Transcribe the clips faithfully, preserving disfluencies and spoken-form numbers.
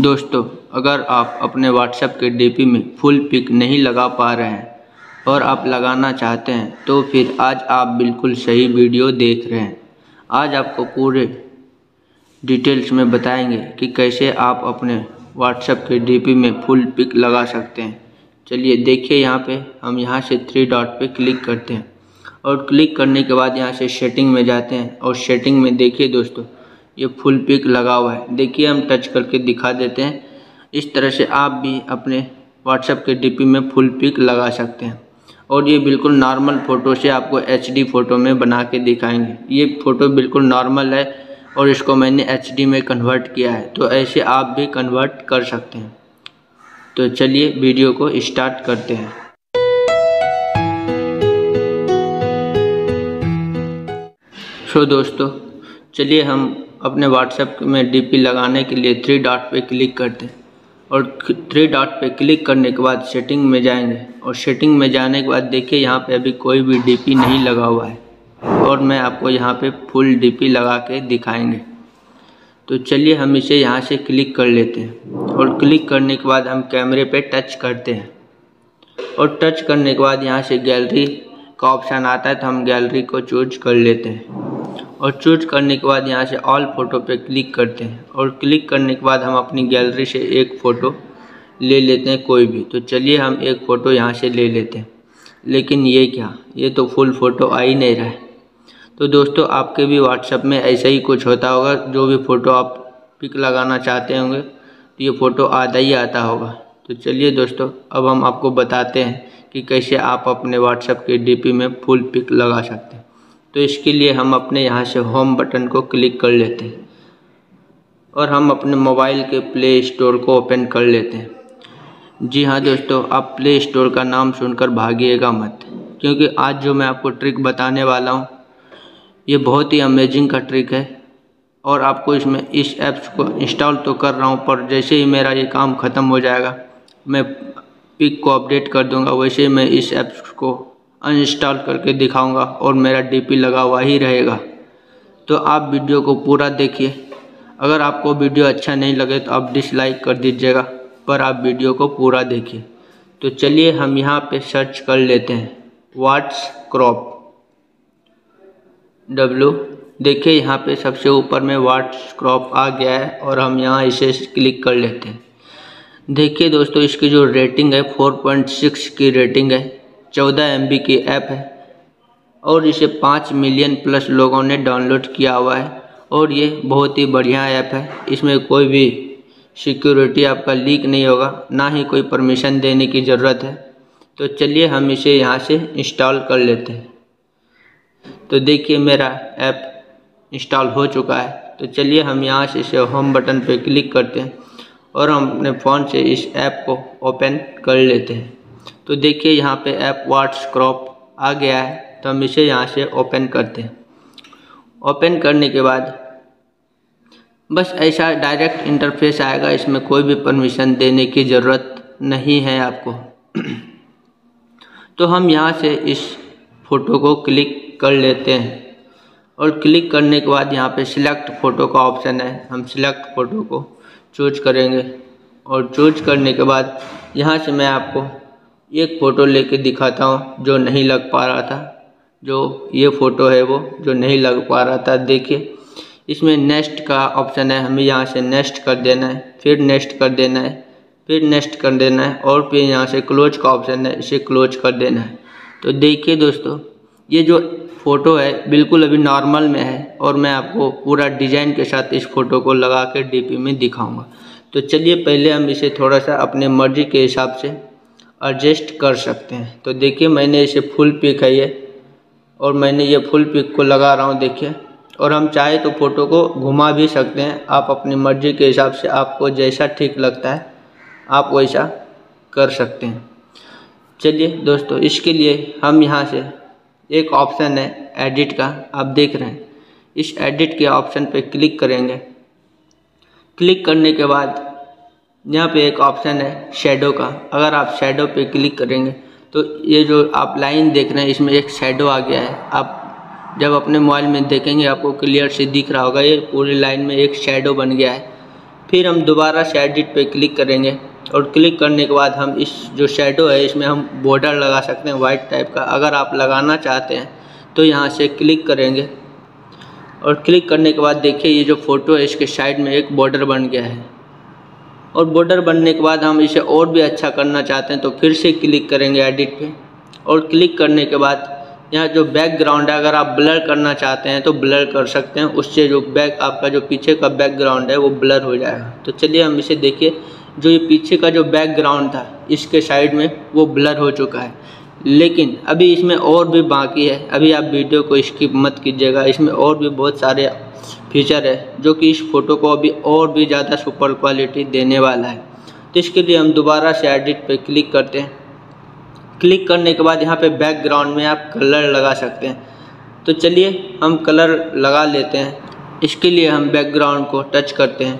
दोस्तों, अगर आप अपने व्हाट्सएप के डीपी में फुल पिक नहीं लगा पा रहे हैं और आप लगाना चाहते हैं तो फिर आज आप बिल्कुल सही वीडियो देख रहे हैं। आज आपको पूरे डिटेल्स में बताएंगे कि कैसे आप अपने व्हाट्सएप के डीपी में फुल पिक लगा सकते हैं। चलिए देखिए, यहाँ पे हम यहाँ से थ्री डॉट पे क्लिक करते हैं और क्लिक करने के बाद यहाँ से सेटिंग में जाते हैं और सेटिंग में देखिए दोस्तों, ये फुल पिक लगा हुआ है। देखिए, हम टच करके दिखा देते हैं। इस तरह से आप भी अपने व्हाट्सएप के डीपी में फुल पिक लगा सकते हैं और ये बिल्कुल नॉर्मल फ़ोटो से आपको एचडी फ़ोटो में बना के दिखाएंगे। ये फ़ोटो बिल्कुल नॉर्मल है और इसको मैंने एचडी में कन्वर्ट किया है, तो ऐसे आप भी कन्वर्ट कर सकते हैं। तो चलिए वीडियो को स्टार्ट करते हैं। सो दोस्तों, चलिए हम अपने व्हाट्सएप में डीपी लगाने के लिए थ्री डॉट पे क्लिक करते हैं और थ्री डॉट पे क्लिक करने के बाद सेटिंग में जाएंगे और सेटिंग में जाने के बाद देखिए, यहाँ पे अभी कोई भी डीपी नहीं लगा हुआ है और मैं आपको यहाँ पे फुल डीपी लगा के दिखाएंगे। तो चलिए हम इसे यहाँ से क्लिक कर लेते हैं और क्लिक करने के बाद हम कैमरे पे टच करते हैं और टच करने के बाद यहाँ से गैलरी का ऑप्शन आता है, तो हम गैलरी को चूज कर लेते हैं और चूज करने के बाद यहाँ से ऑल फोटो पे क्लिक करते हैं और क्लिक करने के बाद हम अपनी गैलरी से एक फ़ोटो ले लेते हैं, कोई भी। तो चलिए हम एक फ़ोटो यहाँ से ले लेते हैं, लेकिन ये क्या, ये तो फुल फ़ोटो आ ही नहीं रहा है। तो दोस्तों, आपके भी व्हाट्सएप में ऐसा ही कुछ होता होगा। जो भी फ़ोटो आप पिक लगाना चाहते होंगे तो ये फ़ोटो आधा ही आता होगा। तो चलिए दोस्तों, अब हम आपको बताते हैं कि कैसे आप अपने व्हाट्सएप के डीपी में फुल पिक लगा सकते हैं। तो इसके लिए हम अपने यहाँ से होम बटन को क्लिक कर लेते हैं और हम अपने मोबाइल के प्ले स्टोर को ओपन कर लेते हैं। जी हाँ दोस्तों, आप प्ले स्टोर का नाम सुनकर भागिएगा मत, क्योंकि आज जो मैं आपको ट्रिक बताने वाला हूँ ये बहुत ही अमेजिंग का ट्रिक है और आपको इसमें इस ऐप्स को इंस्टॉल तो कर रहा हूँ, पर जैसे ही मेरा ये काम ख़त्म हो जाएगा मैं पिक को अपडेट कर दूँगा, वैसे ही मैं इस ऐप्स को अनइंस्टॉल करके दिखाऊंगा और मेरा डीपी लगा हुआ ही रहेगा। तो आप वीडियो को पूरा देखिए। अगर आपको वीडियो अच्छा नहीं लगे तो आप डिसलाइक कर दीजिएगा, पर आप वीडियो को पूरा देखिए। तो चलिए हम यहाँ पे सर्च कर लेते हैं व्हाट्स क्रॉप डब्ल्यू। देखिए, यहाँ पे सबसे ऊपर में व्हाट्स क्रॉप आ गया है और हम यहाँ इसे क्लिक कर लेते हैं। देखिए दोस्तों, इसकी जो रेटिंग है फोर पॉइंट सिक्स की रेटिंग है, चौदह एम बी की ऐप है और इसे पाँच मिलियन प्लस लोगों ने डाउनलोड किया हुआ है और ये बहुत ही बढ़िया ऐप है। इसमें कोई भी सिक्योरिटी आपका लीक नहीं होगा, ना ही कोई परमिशन देने की ज़रूरत है। तो चलिए हम इसे यहाँ से इंस्टॉल कर लेते हैं। तो देखिए, मेरा ऐप इंस्टॉल हो चुका है। तो चलिए हम यहाँ से इसे होम बटन पर क्लिक करते हैं और हम अपने फ़ोन से इस ऐप को ओपन कर लेते हैं। तो देखिए, यहाँ पे ऐप व्हाट्स क्रॉप आ गया है, तो हम इसे यहाँ से ओपन करते हैं। ओपन करने के बाद बस ऐसा डायरेक्ट इंटरफेस आएगा, इसमें कोई भी परमिशन देने की ज़रूरत नहीं है आपको। तो हम यहाँ से इस फ़ोटो को क्लिक कर लेते हैं और क्लिक करने के बाद यहाँ पे सिलेक्ट फ़ोटो का ऑप्शन है, हम सिलेक्ट फ़ोटो को चूज करेंगे और चूज करने के बाद यहाँ से मैं आपको एक फ़ोटो लेके दिखाता हूँ जो नहीं लग पा रहा था। जो ये फ़ोटो है वो जो नहीं लग पा रहा था, देखिए इसमें नेक्स्ट का ऑप्शन है, हमें यहाँ से नेक्स्ट कर देना है, फिर नेक्स्ट कर देना है, फिर नेक्स्ट कर देना है और फिर यहाँ से क्लोज का ऑप्शन है, इसे क्लोज कर देना है। तो देखिए दोस्तों, ये जो फ़ोटो है बिल्कुल अभी नॉर्मल में है और मैं आपको पूरा डिज़ाइन के साथ इस फ़ोटो को लगा के डी पी में दिखाऊँगा। तो चलिए, पहले हम इसे थोड़ा सा अपने मर्जी के हिसाब से एडजस्ट कर सकते हैं। तो देखिए, मैंने इसे फुल पिक है ये और मैंने ये फुल पिक को लगा रहा हूँ, देखिए। और हम चाहे तो फ़ोटो को घुमा भी सकते हैं, आप अपनी मर्ज़ी के हिसाब से आपको जैसा ठीक लगता है आप वैसा कर सकते हैं। चलिए दोस्तों, इसके लिए हम यहाँ से एक ऑप्शन है एडिट का, आप देख रहे हैं, इस एडिट के ऑप्शन पे क्लिक करेंगे। क्लिक करने के बाद यहाँ पे एक ऑप्शन है शेडो का, अगर आप शेडो पे क्लिक करेंगे तो ये जो आप लाइन देख रहे हैं इसमें एक शेडो आ गया है। आप जब अपने मोबाइल में देखेंगे आपको क्लियर से दिख रहा होगा, ये पूरी लाइन में एक शेडो बन गया है। फिर हम दोबारा शेडिट पे क्लिक करेंगे और क्लिक करने के बाद हम इस जो शेडो है इसमें हम बॉर्डर लगा सकते हैं वाइट टाइप का। अगर आप लगाना चाहते हैं तो यहाँ से क्लिक करेंगे और क्लिक करने के बाद देखिए ये जो फ़ोटो है इसके साइड में एक बॉर्डर बन गया है। और बॉर्डर बनने के बाद हम इसे और भी अच्छा करना चाहते हैं तो फिर से क्लिक करेंगे एडिट पे और क्लिक करने के बाद यहाँ जो बैकग्राउंड है अगर आप ब्लर करना चाहते हैं तो ब्लर कर सकते हैं, उससे जो बैक आपका जो पीछे का बैकग्राउंड है वो ब्लर हो जाएगा। तो चलिए हम इसे देखिए, जो ये पीछे का जो बैकग्राउंड था इसके साइड में वो ब्लर हो चुका है, लेकिन अभी इसमें और भी बाकी है। अभी आप वीडियो को स्किप मत कीजिएगा, इसमें और भी बहुत सारे फीचर है जो कि इस फ़ोटो को अभी और भी ज़्यादा सुपर क्वालिटी देने वाला है। तो इसके लिए हम दोबारा से एडिट पे क्लिक करते हैं। क्लिक करने के बाद यहाँ पे बैकग्राउंड में आप कलर लगा सकते हैं, तो चलिए हम कलर लगा लेते हैं। इसके लिए हम बैकग्राउंड को टच करते हैं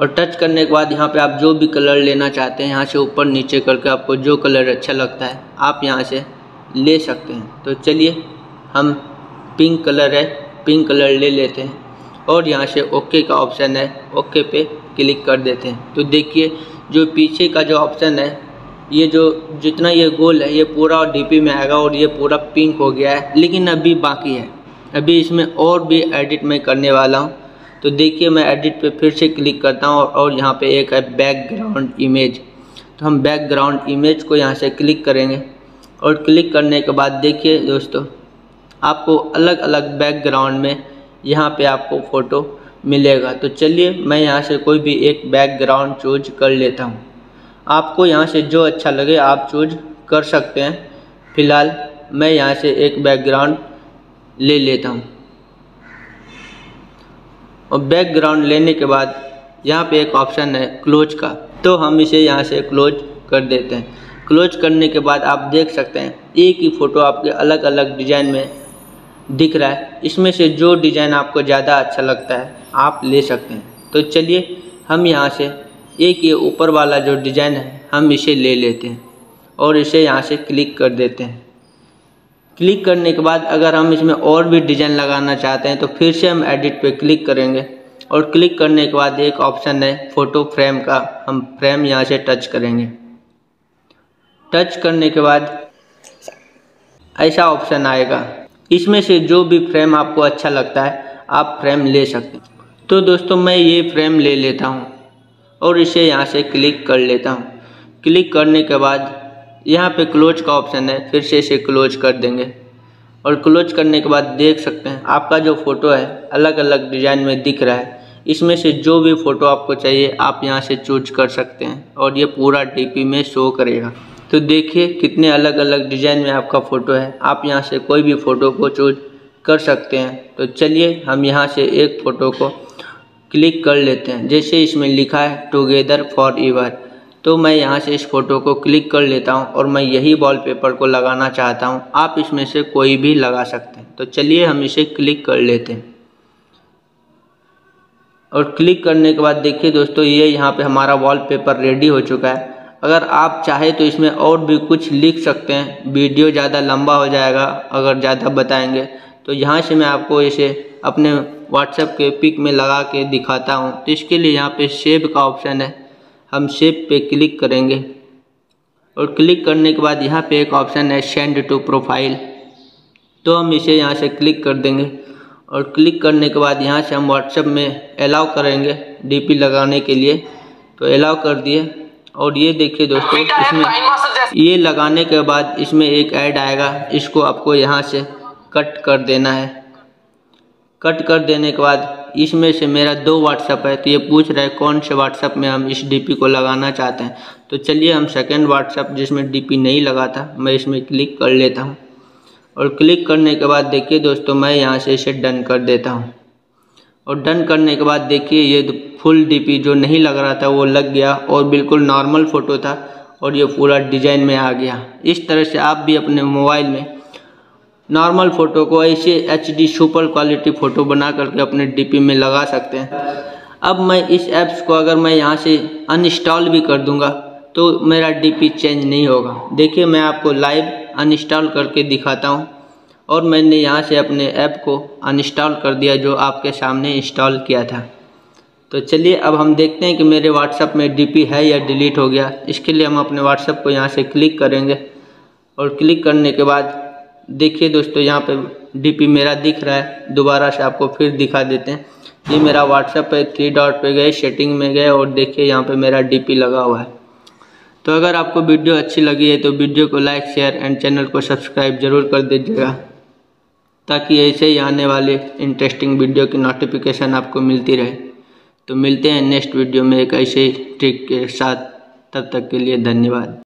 और टच करने के बाद यहाँ पे आप जो भी कलर लेना चाहते हैं यहाँ से ऊपर नीचे करके आपको जो कलर अच्छा लगता है आप यहाँ से ले सकते हैं। तो चलिए हम पिंक कलर है पिंक कलर ले लेते हैं और यहाँ से ओके का ऑप्शन है, ओके पे क्लिक कर देते हैं। तो देखिए जो पीछे का जो ऑप्शन है ये जो जितना ये गोल है ये पूरा डीपी में आएगा और ये पूरा पिंक हो गया है, लेकिन अभी बाकी है। अभी इसमें और भी एडिट मैं करने वाला हूँ। तो देखिए मैं एडिट पे फिर से क्लिक करता हूँ और यहाँ पे एक है बैकग्राउंड इमेज। तो हम बैकग्राउंड इमेज को यहाँ से क्लिक करेंगे और क्लिक करने के बाद देखिए दोस्तों आपको अलग अलग बैकग्राउंड में यहाँ पे आपको फ़ोटो मिलेगा। तो चलिए मैं यहाँ से कोई भी एक बैकग्राउंड चूज कर लेता हूँ। आपको यहाँ से जो अच्छा लगे आप चूज कर सकते हैं। फ़िलहाल मैं यहाँ से एक बैकग्राउंड ले लेता हूँ और बैकग्राउंड लेने के बाद यहाँ पे एक ऑप्शन है क्लोज का, तो हम इसे यहाँ से क्लोज कर देते हैं। क्लोज करने के बाद आप देख सकते हैं एक ही फ़ोटो आपके अलग अलग डिज़ाइन में दिख रहा है। इसमें से जो डिज़ाइन आपको ज़्यादा अच्छा लगता है आप ले सकते हैं। तो चलिए हम यहाँ से एक ये ऊपर वाला जो डिज़ाइन है हम इसे ले लेते हैं और इसे यहाँ से क्लिक कर देते हैं। क्लिक करने के बाद अगर हम इसमें और भी डिज़ाइन लगाना चाहते हैं तो फिर से हम एडिट पे क्लिक करेंगे और क्लिक करने के बाद एक ऑप्शन है फ़ोटो फ्रेम का, हम फ्रेम यहाँ से टच करेंगे। टच करने के बाद ऐसा ऑप्शन आएगा, इसमें से जो भी फ्रेम आपको अच्छा लगता है आप फ्रेम ले सकते हैं। तो दोस्तों मैं ये फ्रेम ले लेता हूँ और इसे यहाँ से क्लिक कर लेता हूँ। क्लिक करने के बाद यहाँ पे क्लोज का ऑप्शन है, फिर से इसे क्लोज कर देंगे और क्लोज करने के बाद देख सकते हैं आपका जो फ़ोटो है अलग अलग डिज़ाइन में दिख रहा है। इसमें से जो भी फ़ोटो आपको चाहिए आप यहाँ से चूज कर सकते हैं और ये पूरा डीपी में शो करेगा। तो देखिए कितने अलग अलग डिज़ाइन में आपका फ़ोटो है, आप यहाँ से कोई भी फ़ोटो को चूज कर सकते हैं। तो चलिए हम यहाँ से एक फ़ोटो को क्लिक कर लेते हैं, जैसे इसमें लिखा है टुगेदर फॉर एवर। तो मैं यहाँ से इस फ़ोटो को क्लिक कर लेता हूँ और मैं यही वॉलपेपर को लगाना चाहता हूँ। आप इसमें से कोई भी लगा सकते हैं। तो चलिए हम इसे क्लिक कर लेते हैं और क्लिक करने के बाद देखिए दोस्तों ये यहाँ पे हमारा वॉलपेपर रेडी हो चुका है। अगर आप चाहे तो इसमें और भी कुछ लिख सकते हैं, वीडियो ज़्यादा लंबा हो जाएगा अगर ज़्यादा बताएंगे। तो यहाँ से मैं आपको इसे अपने व्हाट्सएप के पिक में लगा के दिखाता हूँ। तो इसके लिए यहाँ पर सेव का ऑप्शन है, हम सेव पे क्लिक करेंगे और क्लिक करने के बाद यहाँ पे एक ऑप्शन है सेंड टू प्रोफाइल, तो हम इसे यहाँ से क्लिक कर देंगे और क्लिक करने के बाद यहाँ से हम व्हाट्सएप में अलाउ करेंगे डीपी लगाने के लिए। तो अलाउ कर दिए और ये देखिए दोस्तों इसमें ये लगाने के बाद इसमें एक ऐड आएगा, इसको आपको यहाँ से कट कर देना है। कट कर देने के बाद इसमें से मेरा दो व्हाट्सएप है, तो ये पूछ रहा है कौन से व्हाट्सएप में हम इस डीपी को लगाना चाहते हैं। तो चलिए हम सेकंड व्हाट्सएप जिसमें डीपी नहीं लगा था मैं इसमें क्लिक कर लेता हूँ और क्लिक करने के बाद देखिए दोस्तों मैं यहाँ से इसे डन कर देता हूँ और डन करने के बाद देखिए ये फुल डीपी जो नहीं लग रहा था वो लग गया और बिल्कुल नॉर्मल फ़ोटो था और ये पूरा डिज़ाइन में आ गया। इस तरह से आप भी अपने मोबाइल में नॉर्मल फ़ोटो को ऐसे एचडी सुपर क्वालिटी फ़ोटो बना करके अपने डीपी में लगा सकते हैं। अब मैं इस ऐप्स को अगर मैं यहाँ से अनइंस्टॉल भी कर दूँगा तो मेरा डीपी चेंज नहीं होगा। देखिए मैं आपको लाइव अनइंस्टॉल करके दिखाता हूँ और मैंने यहाँ से अपने ऐप को अनइंस्टॉल कर दिया जो आपके सामने इंस्टॉल किया था। तो चलिए अब हम देखते हैं कि मेरे व्हाट्सएप में डीपी है या डिलीट हो गया। इसके लिए हम अपने व्हाट्सएप को यहाँ से क्लिक करेंगे और क्लिक करने के बाद देखिए दोस्तों यहाँ पे डीपी मेरा दिख रहा है। दोबारा से आपको फिर दिखा देते हैं। ये मेरा व्हाट्सएप है, थ्री डॉट पे गए, सेटिंग में गए और देखिए यहाँ पे मेरा डीपी लगा हुआ है। तो अगर आपको वीडियो अच्छी लगी है तो वीडियो को लाइक, शेयर एंड चैनल को सब्सक्राइब जरूर कर दीजिएगा ताकि ऐसे ही आने वाले इंटरेस्टिंग वीडियो की नोटिफिकेशन आपको मिलती रहे। तो मिलते हैं नेक्स्ट वीडियो में एक ऐसे ही ट्रिक के साथ, तब तक के लिए धन्यवाद।